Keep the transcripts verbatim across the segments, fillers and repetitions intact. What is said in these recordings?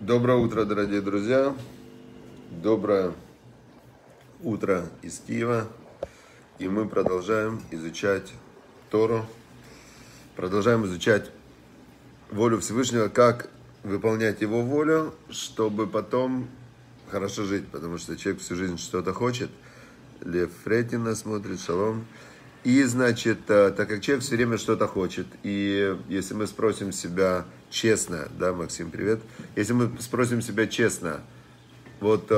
Доброе утро, дорогие друзья. Доброе утро из Киева. И мы продолжаем изучать Тору. Продолжаем изучать волю Всевышнего, как выполнять Его волю, чтобы потом хорошо жить. Потому что человек всю жизнь что-то хочет. Лев Фрейдин нас смотрит, шалом. И, значит, так как человек все время что-то хочет, и если мы спросим себя честно, да, Максим, привет, если мы спросим себя честно, вот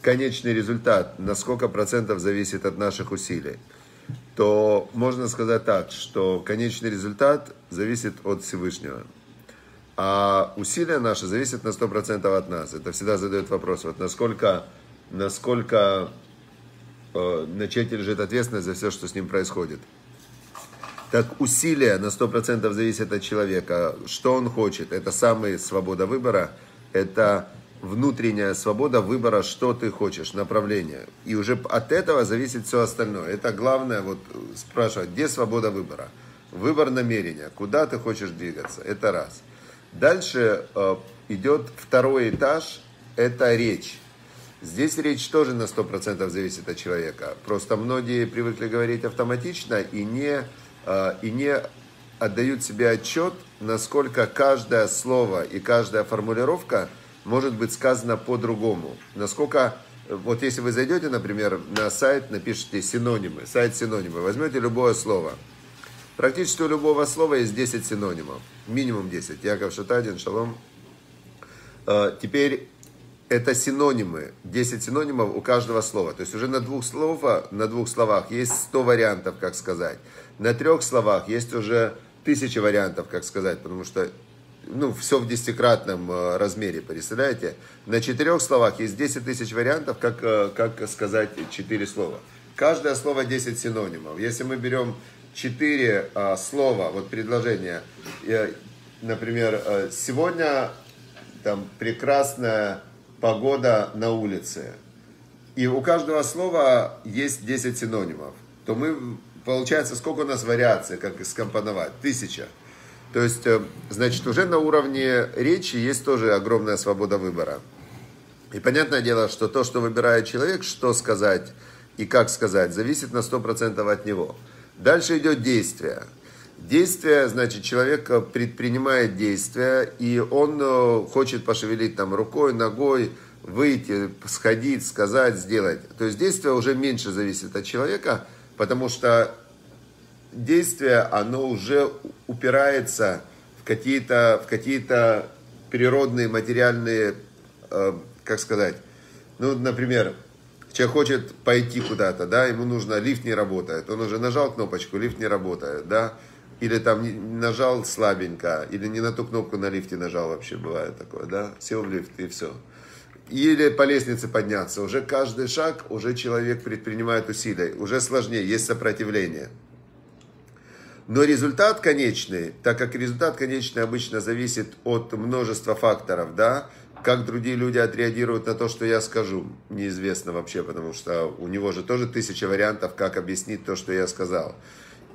конечный результат, на сколько процентов зависит от наших усилий, то можно сказать так, что конечный результат зависит от Всевышнего, а усилия наши зависят на сто процентов от нас. Это всегда задает вопрос, вот насколько, насколько... на человеке лежит ответственность за все, что с ним происходит. Так усилия на сто процентов зависят от человека. Что он хочет? Это самая свобода выбора. Это внутренняя свобода выбора, что ты хочешь, направление. И уже от этого зависит все остальное. Это главное, вот спрашивать, где свобода выбора? Выбор намерения, куда ты хочешь двигаться. Это раз. Дальше идет второй этаж, это речь. Здесь речь тоже на сто процентов зависит от человека. Просто многие привыкли говорить автоматично и не, и не отдают себе отчет, насколько каждое слово и каждая формулировка может быть сказана по-другому. Насколько, вот если вы зайдете, например, на сайт, напишите синонимы, сайт синонимы, возьмете любое слово. Практически у любого слова есть десять синонимов, минимум десять. Яков Шата, один, шалом. Теперь... это синонимы, десять синонимов у каждого слова. То есть уже на двух, слова, на двух словах есть сто вариантов, как сказать. На трех словах есть уже тысяча вариантов, как сказать, потому что ну, все в десятикратном размере, представляете? На четырех словах есть десять тысяч вариантов, как, как сказать четыре слова. Каждое слово десять синонимов. Если мы берем четыре слова, вот предложение, например, сегодня там прекрасная... погода на улице. И у каждого слова есть десять синонимов. То мы, получается, сколько у нас вариаций, как скомпоновать? Тысяча. То есть, значит, уже на уровне речи есть тоже огромная свобода выбора. И понятное дело, что то, что выбирает человек, что сказать и как сказать, зависит на сто процентов от него. Дальше идет действие. Действие, значит, человек предпринимает действия, и он хочет пошевелить там рукой, ногой, выйти, сходить, сказать, сделать. То есть действие уже меньше зависит от человека, потому что действие, оно уже упирается в какие-то, в какие-то природные, материальные, э, как сказать, ну, например... Человек хочет пойти куда-то, да, ему нужно, лифт не работает, он уже нажал кнопочку, лифт не работает, да, или там нажал слабенько, или не на ту кнопку на лифте нажал, вообще бывает такое, да, сел в лифт и все. Или по лестнице подняться, уже каждый шаг, уже человек предпринимает усилия, уже сложнее, есть сопротивление. Но результат конечный, так как результат конечный обычно зависит от множества факторов, да, как другие люди отреагируют на то, что я скажу, неизвестно вообще, потому что у него же тоже тысяча вариантов, как объяснить то, что я сказал.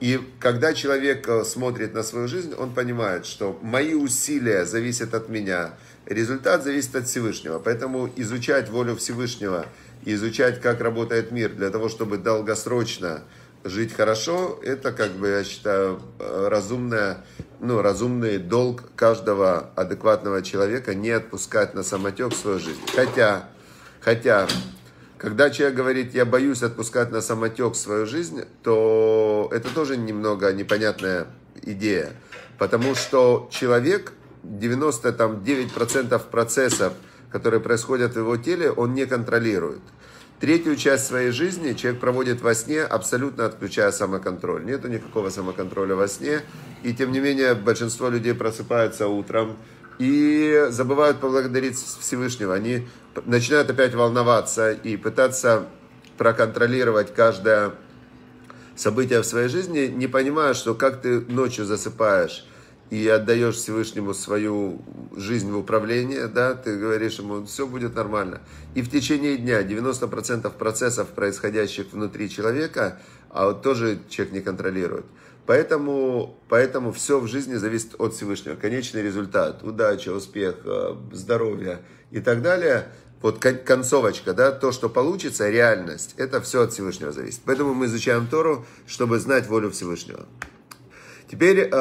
И когда человек смотрит на свою жизнь, он понимает, что мои усилия зависят от меня, результат зависит от Всевышнего. Поэтому изучать волю Всевышнего, изучать, как работает мир, для того, чтобы долгосрочно жить хорошо, это, как бы, я считаю, разумное, ну, разумный долг каждого адекватного человека не отпускать на самотек свою жизнь. Хотя, хотя, когда человек говорит, я боюсь отпускать на самотек свою жизнь, то это тоже немного непонятная идея. Потому что человек, девяносто девять процентов процессов, которые происходят в его теле, он не контролирует. Третью часть своей жизни человек проводит во сне, абсолютно отключая самоконтроль. Нету никакого самоконтроля во сне. И тем не менее, большинство людей просыпаются утром и забывают поблагодарить Всевышнего. Они начинают опять волноваться и пытаться проконтролировать каждое событие в своей жизни, не понимая, что как ты ночью засыпаешь и отдаешь Всевышнему свою жизнь в управление, да, ты говоришь ему, все будет нормально. И в течение дня девяносто процентов процессов, происходящих внутри человека, а вот тоже человек не контролирует. Поэтому, поэтому все в жизни зависит от Всевышнего. Конечный результат, удача, успех, здоровье и так далее. Вот концовочка, да, то, что получится, реальность, это все от Всевышнего зависит. Поэтому мы изучаем Тору, чтобы знать волю Всевышнего. Теперь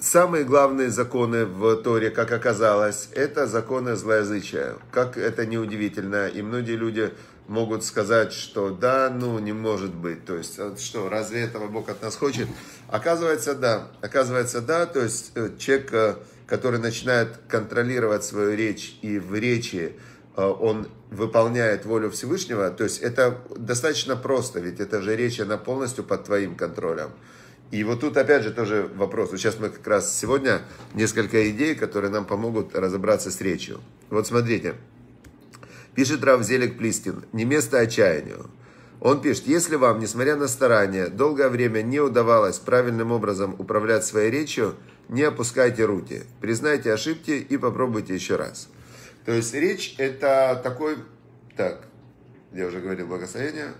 самые главные законы в Торе, как оказалось, это законы злоязычия. Как это неудивительно, и многие люди могут сказать, что да, ну не может быть, то есть что, разве этого Бог от нас хочет? Оказывается, да, оказывается, да, то есть человек, который начинает контролировать свою речь и в речи он выполняет волю Всевышнего, то есть это достаточно просто, ведь эта же речь, она полностью под твоим контролем. И вот тут опять же тоже вопрос, вот сейчас мы как раз сегодня несколько идей, которые нам помогут разобраться с речью. Вот смотрите. Пишет Рав Зелиг Плискин, не место отчаянию. Он пишет, если вам, несмотря на старания, долгое время не удавалось правильным образом управлять своей речью, не опускайте руки, признайте ошибки и попробуйте еще раз. То есть речь это такой... Так, я уже говорил благословение.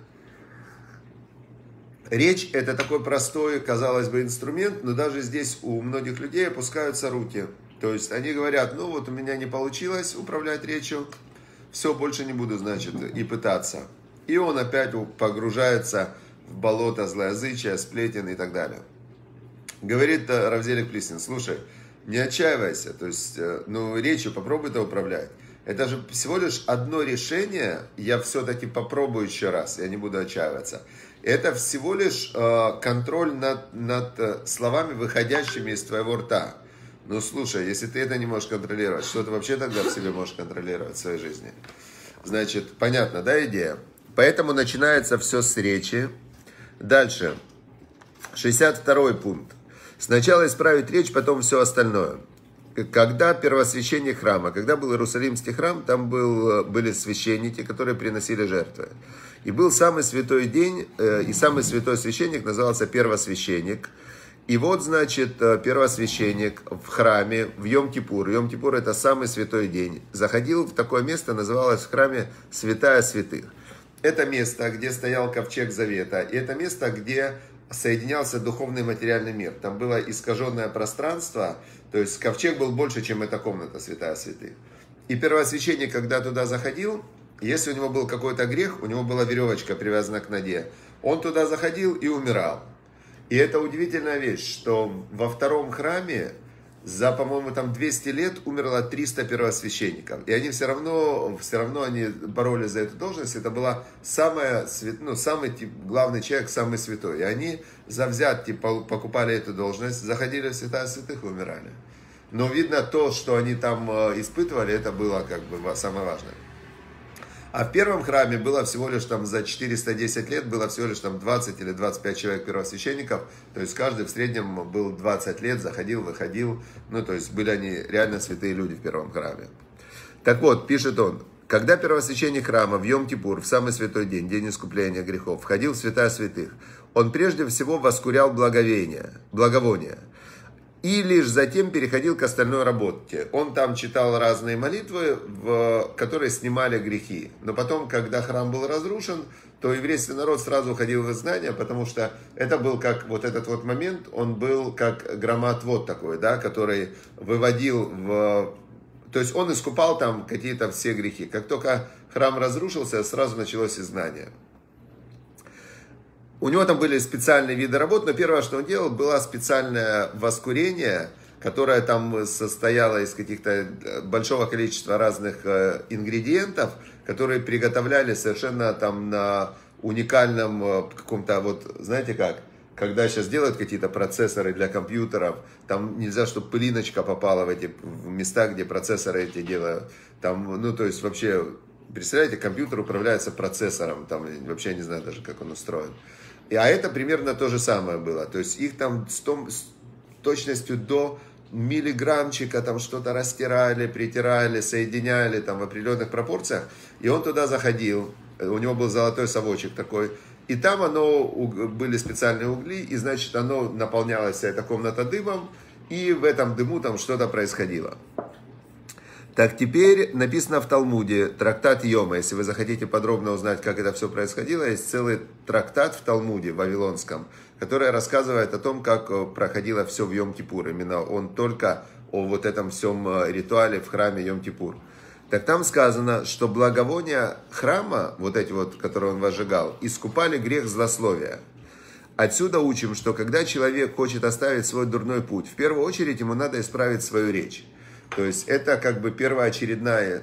Речь это такой простой, казалось бы, инструмент, но даже здесь у многих людей опускаются руки. То есть они говорят, ну вот у меня не получилось управлять речью. Все, больше не буду, значит, и пытаться. И он опять погружается в болото злоязычия, сплетен и так далее. Говорит Рав Зелиг Плискин, слушай, не отчаивайся, то есть, ну, речью попробуй-то управлять. Это же всего лишь одно решение, я все-таки попробую еще раз, я не буду отчаиваться. Это всего лишь контроль над, над словами, выходящими из твоего рта. Ну, слушай, если ты это не можешь контролировать, что ты вообще тогда в себе можешь контролировать в своей жизни? Значит, понятно, да, идея? Поэтому начинается все с речи. Дальше. шестьдесят второй пункт. Сначала исправить речь, потом все остальное. Когда первосвященник храма, когда был Иерусалимский храм, там был, были священники, которые приносили жертвы. И был самый святой день, и самый святой священник назывался первосвященник. И вот, значит, первосвященник в храме, в Йом-Кипур, Йом-Кипур это самый святой день, заходил в такое место, называлось в храме Святая Святых. Это место, где стоял Ковчег Завета, и это место, где соединялся духовный и материальный мир. Там было искаженное пространство, то есть Ковчег был больше, чем эта комната Святая Святых. И первосвященник, когда туда заходил, если у него был какой-то грех, у него была веревочка привязана к ноге, он туда заходил и умирал. И это удивительная вещь, что во втором храме за, по-моему, там двести лет умерло триста первосвященников. И они все равно, все равно они боролись за эту должность. Это была самая, ну, самый тип, главный человек, самый святой. И они завзятки покупали эту должность, заходили в святая святых и умирали. Но видно то, что они там испытывали, это было как бы самое важное. А в первом храме было всего лишь там за четыреста десять лет, было всего лишь там двадцать или двадцать пять человек первосвященников. То есть каждый в среднем был двадцать лет, заходил, выходил. Ну то есть были они реально святые люди в первом храме. Так вот, пишет он, когда первосвященник храма в Йом-Кипур, в самый святой день, день искупления грехов, входил в святая святых, он прежде всего воскурял благовение, благовоние. И лишь затем переходил к остальной работе. Он там читал разные молитвы, в, которые снимали грехи. Но потом, когда храм был разрушен, то еврейский народ сразу уходил в изгнание, потому что это был как вот этот вот момент, он был как громоотвод такой, да, который выводил в... То есть он искупал там какие-то все грехи. Как только храм разрушился, сразу началось изгнание. У него там были специальные виды работ, но первое, что он делал, было специальное воскурение, которое там состояло из каких-то большого количества разных ингредиентов, которые приготовляли совершенно там на уникальном каком-то, вот знаете как, когда сейчас делают какие-то процессоры для компьютеров, там нельзя, чтобы пылиночка попала в эти места, где процессоры эти делают. Там, ну то есть вообще, представляете, компьютер управляется процессором, там вообще я не знаю даже, как он устроен. А это примерно то же самое было. То есть их там с, том, с точностью до миллиграммчика там что-то растирали, притирали, соединяли там в определенных пропорциях. И он туда заходил. У него был золотой совочек такой. И там оно, были специальные угли. И значит оно наполнялась вся эта комната дымом. И в этом дыму там что-то происходило. Так, теперь написано в Талмуде, трактат Йома. Если вы захотите подробно узнать, как это все происходило, есть целый трактат в Талмуде, вавилонском, который рассказывает о том, как проходило все в Йом-Кипур. Именно он только о вот этом всем ритуале в храме Йом-Кипур. Так там сказано, что благовония храма, вот эти вот, которые он возжигал, искупали грех злословия. Отсюда учим, что когда человек хочет оставить свой дурной путь, в первую очередь ему надо исправить свою речь. То есть это как бы первоочередная,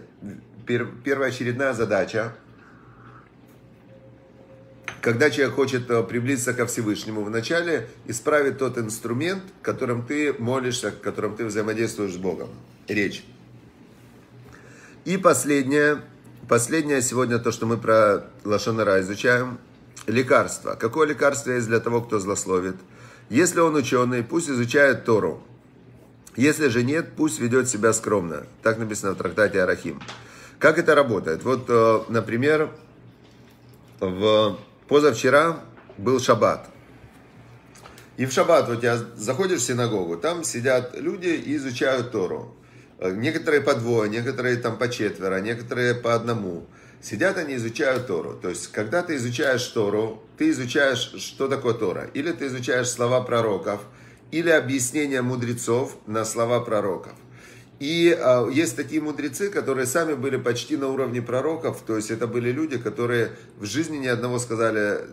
пер, первоочередная задача. Когда человек хочет приблизиться ко Всевышнему, вначале исправить тот инструмент, которым ты молишься, которым ты взаимодействуешь с Богом. Речь. И последнее, последнее сегодня то, что мы про лашон ара изучаем. Лекарство. Какое лекарство есть для того, кто злословит? Если он ученый, пусть изучает Тору. Если же нет, пусть ведет себя скромно. Так написано в трактате Арахин. Как это работает? Вот, например, в... позавчера был шаббат. И в шаббат вот я заходишь в синагогу, там сидят люди и изучают Тору. Некоторые по двое, некоторые там по четверо, некоторые по одному. Сидят они, изучают Тору. То есть, когда ты изучаешь Тору, ты изучаешь, что такое Тора. Или ты изучаешь слова пророков, или объяснения мудрецов на слова пророков. И а, есть такие мудрецы, которые сами были почти на уровне пророков. То есть, это были люди, которые в жизни ни одного сказали,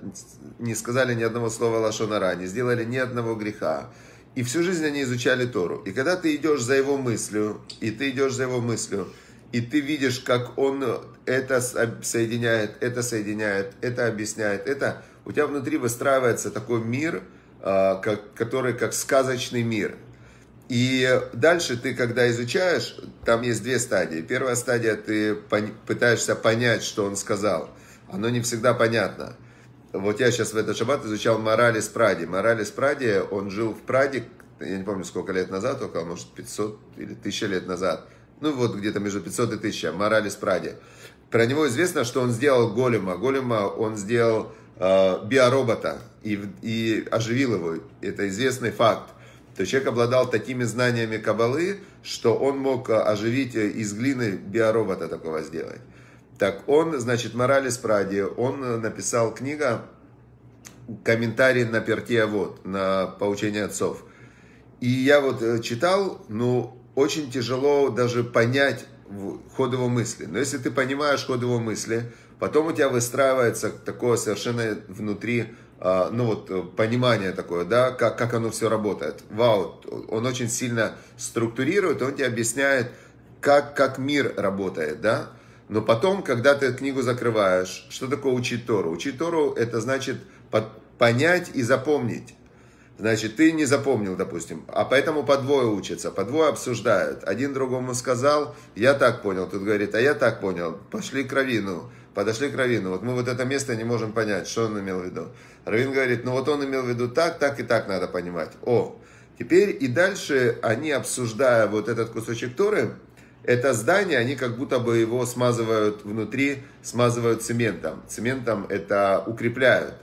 не сказали ни одного слова лашон ара, не сделали ни одного греха. И всю жизнь они изучали Тору. И когда ты идешь за его мыслью, и ты идешь за его мыслью, и ты видишь, как он это соединяет, это соединяет, это объясняет, это у тебя внутри выстраивается такой мир, который как сказочный мир. И дальше ты, когда изучаешь, там есть две стадии. Первая стадия, ты пытаешься понять, что он сказал. Оно не всегда понятно. Вот я сейчас в этот шаббат изучал Морали с Пради. Морали с Пради, он жил в Праде, я не помню, сколько лет назад, около, может, пятьсот или тысяча лет назад. Ну, вот где-то между пятьсот и тысячей, Морали с Пради. Про него известно, что он сделал голема. Голема он сделал э, биоробота и, и оживил его. Это известный факт. То есть человек обладал такими знаниями каббалы, что он мог оживить из глины биоробота такого сделать. Так он, значит, Морали с Пради, он написал книгу «Комментарий на Перкея Вод», на «Поучение отцов». И я вот читал, ну... очень тяжело даже понять ход его мысли. Но если ты понимаешь ход его мысли, потом у тебя выстраивается такое совершенно внутри, ну вот, понимание такое, да, как, как оно все работает. Вау, он очень сильно структурирует, он тебе объясняет, как, как мир работает, да. Но потом, когда ты книгу закрываешь, что такое учить Тору? Учить Тору – это значит понять и запомнить. Значит, ты не запомнил, допустим, а поэтому по двое учатся, по двое обсуждают. Один другому сказал, я так понял, тут говорит, а я так понял. Пошли к раввину, подошли к раввину. Вот мы вот это место не можем понять, что он имел в виду. Раввин говорит, ну вот он имел в виду так, так и так надо понимать. О, теперь и дальше они, обсуждая вот этот кусочек Торы, это здание, они как будто бы его смазывают внутри, смазывают цементом. Цементом это укрепляют.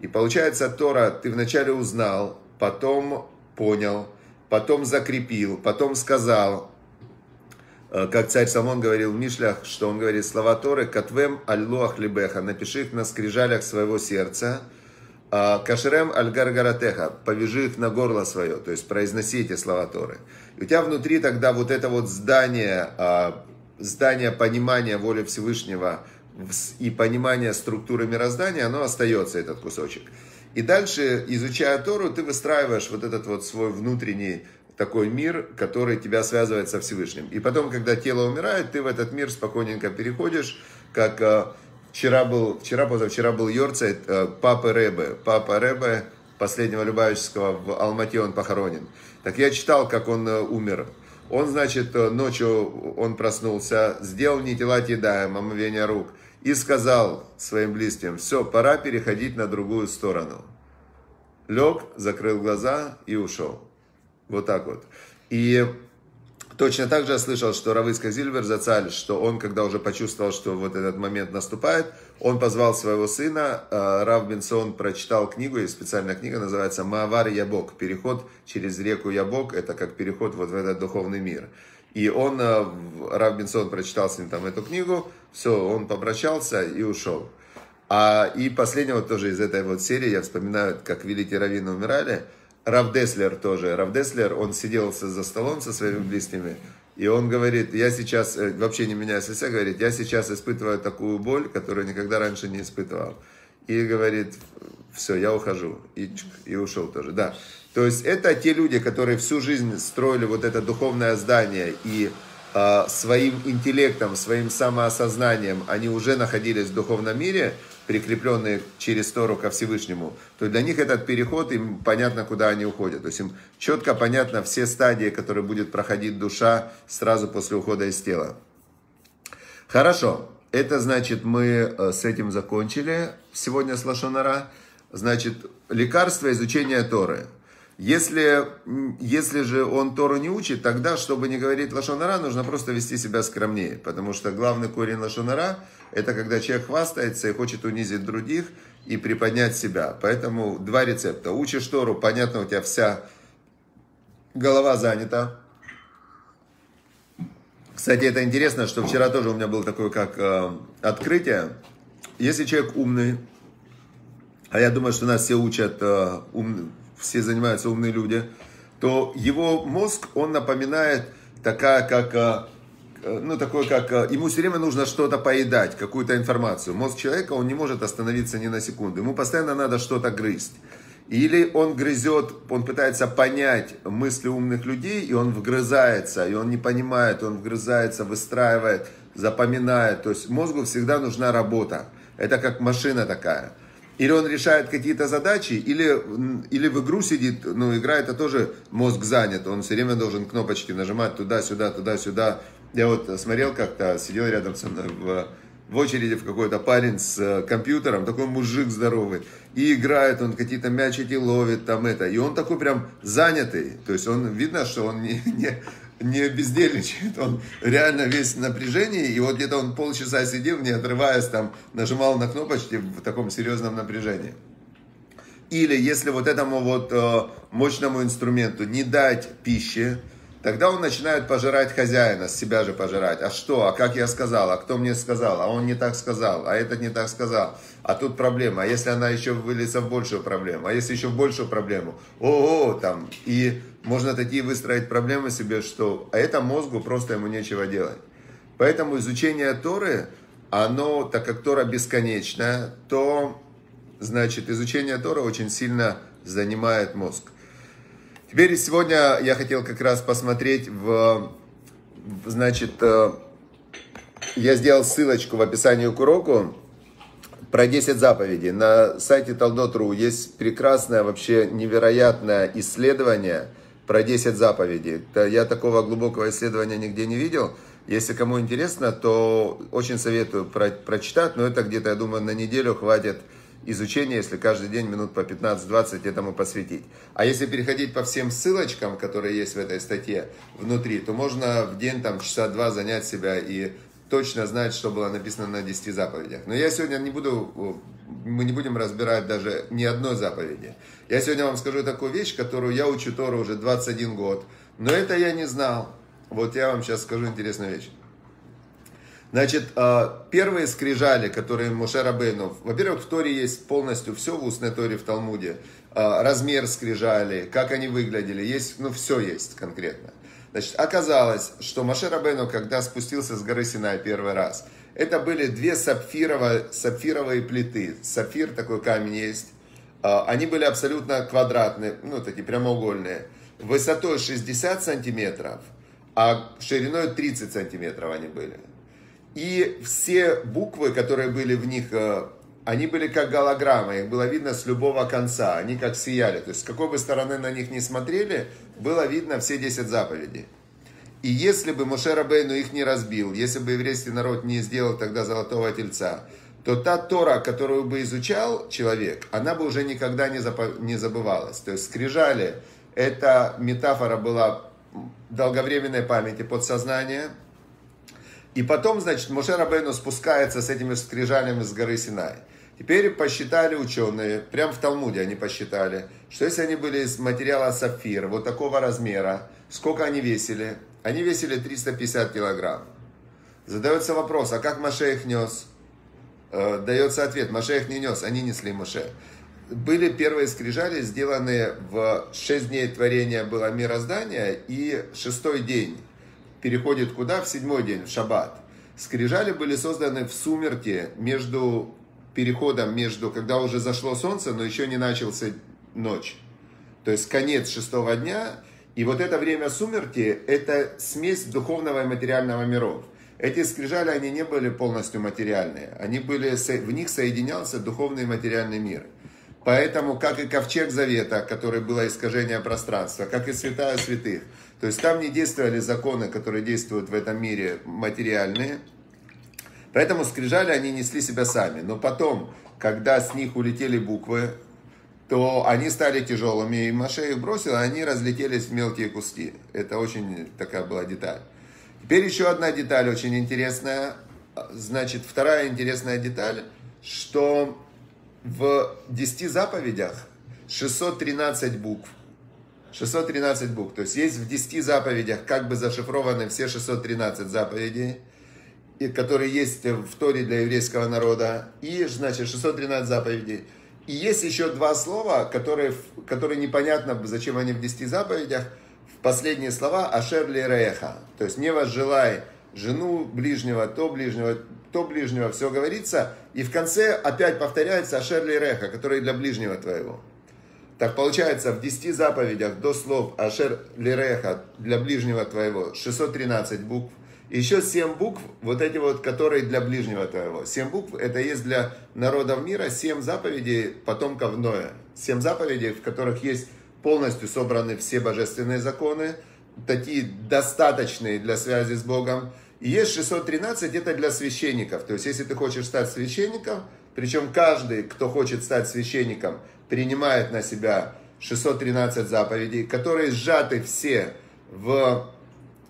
И получается, Тора ты вначале узнал, потом понял, потом закрепил, потом сказал, как царь Соломон говорил в Мишлях, что он говорит слова Торы, «Катвем аль луах либеха», напиши их на скрижалях своего сердца, «Кашрем аль гаргаратеха», повяжи их на горло свое, то есть произноси эти слова Торы. И у тебя внутри тогда вот это вот здание, здание понимания воли Всевышнего, и понимание структуры мироздания, оно остается, этот кусочек. И дальше, изучая Тору, ты выстраиваешь вот этот вот свой внутренний такой мир, который тебя связывает со Всевышним. И потом, когда тело умирает, ты в этот мир спокойненько переходишь, как вчера был, вчера, позавчера был Йорцайт Папы Ребе. Папа Ребе, последнего Любавического, в Алмате он похоронен. Так я читал, как он умер. Он, значит, ночью он проснулся, сделал нетилат ядаим, омовение рук, и сказал своим близким, все, пора переходить на другую сторону. Лег, закрыл глаза и ушел. Вот так вот. И точно так же я слышал, что Рав Ицхак Зильбер зацаль, что он, когда уже почувствовал, что вот этот момент наступает, он позвал своего сына, Рав Бинсон прочитал книгу, есть специальная книга, называется «Маавар Ябок», переход через реку Ябок, это как переход вот в этот духовный мир. И он, Рав Бинсон прочитал с ним там эту книгу, все, он попрощался и ушел. А, и последнего вот тоже из этой вот серии, я вспоминаю, как великие раввины умирали, Рав Десслер тоже, Рав Десслер, он сидел за столом со своими близкими, и он говорит, я сейчас, вообще не меняя себя, говорит, я сейчас испытываю такую боль, которую никогда раньше не испытывал. И говорит, все, я ухожу. И, и ушел тоже, да. То есть это те люди, которые всю жизнь строили вот это духовное здание, и э, своим интеллектом, своим самоосознанием они уже находились в духовном мире, прикрепленные через Тору ко Всевышнему, то для них этот переход, им понятно, куда они уходят. То есть им четко понятно все стадии, которые будет проходить душа сразу после ухода из тела. Хорошо, это значит, мы с этим закончили сегодня с Лашон Ара. Значит, лекарство изучения Торы. Если, если же он Тору не учит, тогда, чтобы не говорить лашон ара, нужно просто вести себя скромнее. Потому что главный корень лашон ара – это когда человек хвастается и хочет унизить других и приподнять себя. Поэтому два рецепта. Учишь Тору, понятно, у тебя вся голова занята. Кстати, это интересно, что вчера тоже у меня было такое как э, открытие. Если человек умный, а я думаю, что нас все учат э, умным, все занимаются умные люди, то его мозг, он напоминает такая, как, ну, такой, как, ему все время нужно что-то поедать, какую-то информацию. Мозг человека, он не может остановиться ни на секунду. Ему постоянно надо что-то грызть. Или он грызет, он пытается понять мысли умных людей, и он вгрызается, и он не понимает, он вгрызается, выстраивает, запоминает. То есть мозгу всегда нужна работа. Это как машина такая. Или он решает какие-то задачи, или, или в игру сидит, ну, игра это тоже мозг занят, он все время должен кнопочки нажимать туда-сюда, туда-сюда. Я вот смотрел как-то, сидел рядом со мной в, в очереди в какой-то парень с компьютером, такой мужик здоровый, и играет, он какие-то мячики ловит, там это, и он такой прям занятый, то есть он, видно, что он не... не не бездельничает, он реально весь в напряжении, и вот где-то он полчаса сидел, не отрываясь, там, нажимал на кнопочки в таком серьезном напряжении. Или если вот этому вот э, мощному инструменту не дать пищи, тогда он начинает пожирать хозяина, себя же пожирать. А что? А как я сказал? А кто мне сказал? А он не так сказал? А этот не так сказал? А тут проблема. А если она еще выльется в большую проблему? А если еще в большую проблему? О-о-о, там. И можно такие выстроить проблемы себе, что... А это мозгу просто ему нечего делать. Поэтому изучение Торы, оно, так как Тора бесконечная, то, значит, изучение Торы очень сильно занимает мозг. Теперь сегодня я хотел как раз посмотреть, в, значит, я сделал ссылочку в описании к уроку про десять заповедей. На сайте талдот точка ру есть прекрасное, вообще невероятное исследование про десять заповедей. Я такого глубокого исследования нигде не видел. Если кому интересно, то очень советую про- прочитать, но это где-то, я думаю, на неделю хватит изучение, если каждый день минут по пятнадцать-двадцать этому посвятить. А если переходить по всем ссылочкам, которые есть в этой статье внутри, то можно в день там часа два занять себя и точно знать, что было написано на десяти заповедях. Но я сегодня не буду, мы не будем разбирать даже ни одной заповеди. Я сегодня вам скажу такую вещь, которую я учу Тору уже двадцать один год, но это я не знал. Вот я вам сейчас скажу интересную вещь. Значит, первые скрижали, которые Моше Рабейну... Во-первых, в Торе есть полностью все, в устной Торе, в Талмуде. Размер скрижали, как они выглядели, есть, ну, все есть конкретно. Значит, оказалось, что Моше Рабейну, когда спустился с горы Синай первый раз, это были две сапфировые, сапфировые плиты. Сапфир, такой камень есть. Они были абсолютно квадратные, ну, такие прямоугольные. Высотой шестьдесят сантиметров, а шириной тридцать сантиметров они были. И все буквы, которые были в них, они были как голограммы, их было видно с любого конца, они как сияли. То есть с какой бы стороны на них не смотрели, было видно все десять заповедей. И если бы Моше Рабейну их не разбил, если бы еврейский народ не сделал тогда золотого тельца, то та Тора, которую бы изучал человек, она бы уже никогда не, запо- не забывалась. То есть скрижали, эта метафора была долговременной памяти, подсознания. И потом, значит, Моше Рабейну спускается с этими скрижалями с горы Синай. Теперь посчитали ученые, прямо в Талмуде они посчитали, что если они были из материала сапфир, вот такого размера, сколько они весили, Они весили триста пятьдесят килограмм. Задается вопрос, а как Моше их нес? Дается ответ, Моше их не нес, они несли Моше. Были первые скрижали, сделаны в шесть дней творения было мироздания, и шестой день переходит куда? В седьмой день, в шаббат. Скрижали были созданы в сумерки, между переходом, между, когда уже зашло солнце, но еще не начался ночь. То есть конец шестого дня, и вот это время сумерки, это смесь духовного и материального миров. Эти скрижали, они не были полностью материальные, они были, в них соединялся духовный и материальный мир. Поэтому, как и ковчег завета, который было искажение пространства, как и святая святых, то есть там не действовали законы, которые действуют в этом мире, материальные. Поэтому скрижали они несли себя сами. Но потом, когда с них улетели буквы, то они стали тяжелыми, и Моше их бросил, а они разлетелись в мелкие куски. Это очень такая была деталь. Теперь еще одна деталь очень интересная. Значит, вторая интересная деталь, что в десяти заповедях шестьсот тринадцать букв. шестьсот тринадцать букв. То есть есть в десяти заповедях как бы зашифрованы все шестьсот тринадцать заповедей, которые есть в Торе для еврейского народа. И, значит, шестьсот тринадцать заповедей. И есть еще два слова, которые, которые непонятно, зачем они в десяти заповедях. В последние слова «Ашер ли реха». То есть «Не возжелай жену ближнего, то ближнего». то ближнего, все говорится, и в конце опять повторяется «Ашер ли реха», который для ближнего твоего. Так получается, в десяти заповедях до слов «Ашер ли реха», для ближнего твоего, шестьсот тринадцать букв, и еще семь букв, вот эти вот, которые для ближнего твоего. семь букв, это есть для народов мира семь заповедей потомков Ноя. семь заповедей, в которых есть полностью собраны все божественные законы, такие достаточные для связи с Богом. И есть шестьсот тринадцать, это для священников. То есть, если ты хочешь стать священником, причем каждый, кто хочет стать священником, принимает на себя шестьсот тринадцать заповедей, которые сжаты все в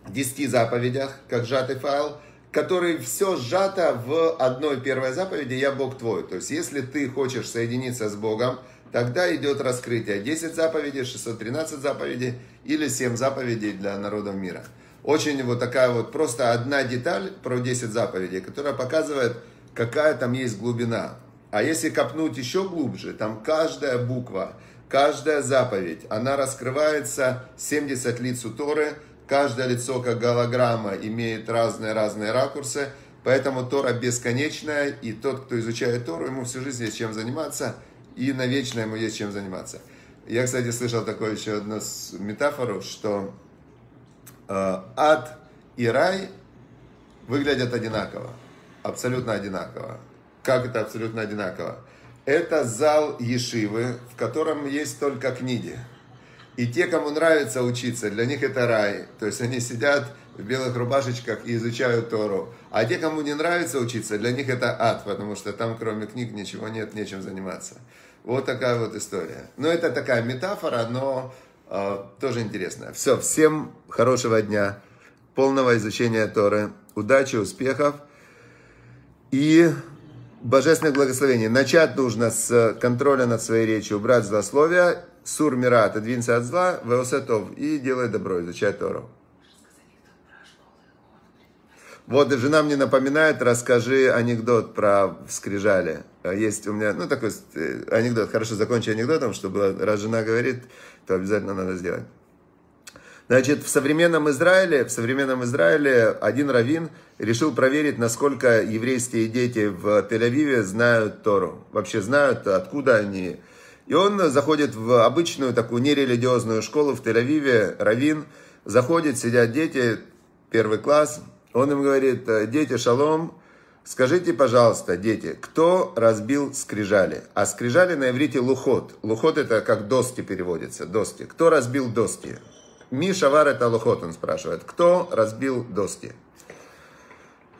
десяти заповедях, как сжатый файл, которые все сжато в одной первой заповеди «Я Бог твой». То есть, если ты хочешь соединиться с Богом, тогда идет раскрытие десять заповедей, шестьсот тринадцать заповедей или семь заповедей для народов мира. Очень вот такая вот просто одна деталь про десять заповедей, которая показывает, какая там есть глубина. А если копнуть еще глубже, там каждая буква, каждая заповедь, она раскрывается, семьдесят лиц у Торы, каждое лицо как голограмма имеет разные-разные ракурсы, поэтому Тора бесконечная, и тот, кто изучает Тору, ему всю жизнь есть чем заниматься, и навечно ему есть чем заниматься. Я, кстати, слышал такую еще одну метафору, что ад и рай выглядят одинаково, абсолютно одинаково. Как это абсолютно одинаково? Это зал ешивы, в котором есть только книги. И те, кому нравится учиться, для них это рай. То есть они сидят в белых рубашечках и изучают Тору. А те, кому не нравится учиться, для них это ад, потому что там кроме книг ничего нет, нечем заниматься. Вот такая вот история. Но это такая метафора, но тоже интересно. Все, всем хорошего дня, полного изучения Торы, удачи, успехов и божественных благословений. Начать нужно с контроля над своей речью, убрать злословия, сур мира, отодвинься от зла, веосетов, и делай добро, изучай Тору. Вот, жена мне напоминает, расскажи анекдот про скрижали. Есть у меня, ну, такой анекдот, хорошо, закончи анекдотом, чтобы, раз жена говорит, то обязательно надо сделать. Значит, в современном Израиле, в современном Израиле один раввин решил проверить, насколько еврейские дети в Тель-Авиве знают Тору, вообще знают, откуда они. И он заходит в обычную такую нерелигиозную школу в Тель-Авиве, раввин, заходит, сидят дети, первый класс. Он им говорит: дети, шалом, скажите, пожалуйста, дети, кто разбил скрижали? А скрижали на иврите лухот. Лухот — это как доски переводится, доски. Кто разбил доски? Ми шавар это лухот, он спрашивает. Кто разбил доски?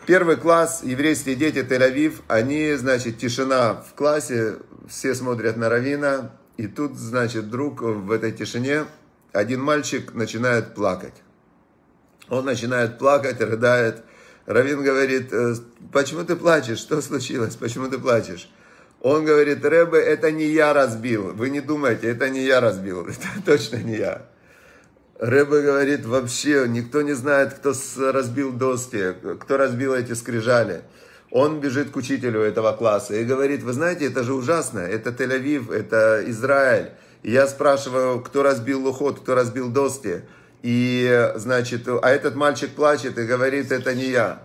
Первый класс, еврейские дети, Тель-Авив, они, значит, тишина в классе, все смотрят на раввина, и тут, значит, вдруг в этой тишине один мальчик начинает плакать. Он начинает плакать, рыдает. Раввин говорит: почему ты плачешь? Что случилось? Почему ты плачешь? Он говорит: Ребе, это не я разбил. Вы не думайте, это не я разбил. Это точно не я. Рэбе говорит, вообще никто не знает, кто разбил доски, кто разбил эти скрижали. Он бежит к учителю этого класса и говорит, вы знаете, это же ужасно, это Тель-Авив, это Израиль. И я спрашиваю, кто разбил лухот, кто разбил доски. И, значит, а этот мальчик плачет и говорит, это не я.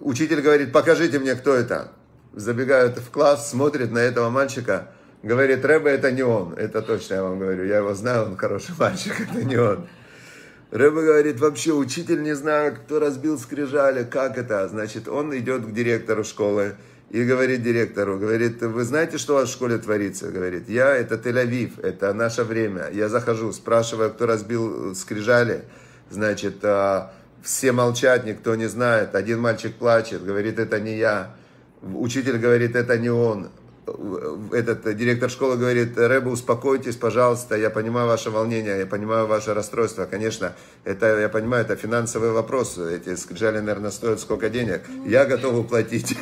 Учитель говорит, покажите мне, кто это. Забегают в класс, смотрят на этого мальчика, говорит, Рэбе, это не он. Это точно я вам говорю, я его знаю, он хороший мальчик, это не он. Рэбе говорит, вообще учитель не знает, кто разбил скрижали, как это. Значит, он идет к директору школы и говорит директору, говорит, вы знаете, что у вас в школе творится? Говорит, я, это Тель-Авив, это наше время. Я захожу, спрашиваю, кто разбил скрижали, значит, все молчат, никто не знает. Один мальчик плачет, говорит, это не я. Учитель говорит, это не он. Этот директор школы говорит, Рэбе, успокойтесь, пожалуйста, я понимаю ваше волнение, я понимаю ваше расстройство, конечно, это, я понимаю, это финансовый вопрос, эти скрижали, наверное, стоят сколько денег, я готов уплатить.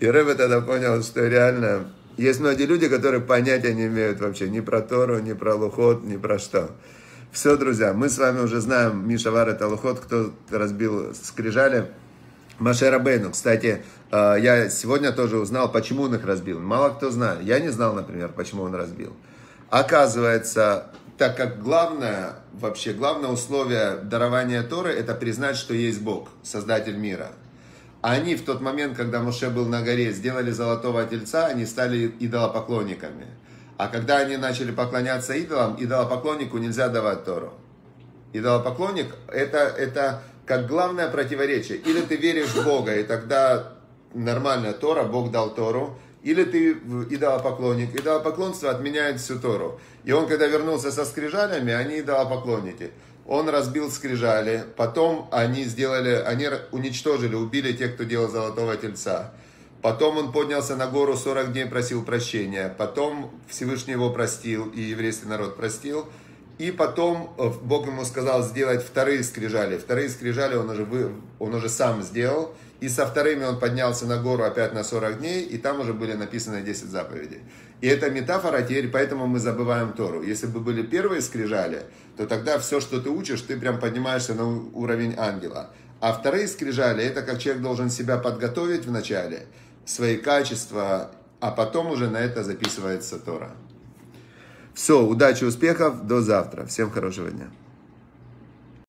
И Рэбе тогда понял, что реально есть многие люди, которые понятия не имеют вообще ни про Тору, ни про лухот, ни про что. Все, друзья, мы с вами уже знаем, Миша Вар это лухот, кто разбил скрижали. Моше Рабейну, кстати, я сегодня тоже узнал, почему он их разбил. Мало кто знает. Я не знал, например, почему он разбил. Оказывается, так как главное, вообще главное условие дарования Торы, это признать, что есть Бог, Создатель мира. Они в тот момент, когда Моше был на горе, сделали золотого тельца, они стали идолопоклонниками. А когда они начали поклоняться идолам, идолопоклоннику нельзя давать Тору. Идолопоклонник это, это как главное противоречие. Или ты веришь в Бога, и тогда нормально Тора, Бог дал Тору. Или ты идолопоклонник. Идолопоклонство отменяет всю Тору. И он, когда вернулся со скрижалями, они идолопоклонники. Он разбил скрижали. Потом они сделали, они уничтожили, убили тех, кто делал золотого тельца. Потом он поднялся на гору, сорок дней просил прощения. Потом Всевышний его простил, и еврейский народ простил. И потом Бог ему сказал сделать вторые скрижали. Вторые скрижали он уже, вы, он уже сам сделал. И со вторыми он поднялся на гору опять на сорок дней. И там уже были написаны десять заповедей. И это метафора, теперь поэтому мы забываем Тору. Если бы были первые скрижали, то тогда все, что ты учишь, ты прям поднимаешься на уровень ангела. А вторые скрижали, это как человек должен себя подготовить вначале, свои качества, а потом уже на это записывается Тора. Все, удачи, успехов, до завтра. Всем хорошего дня.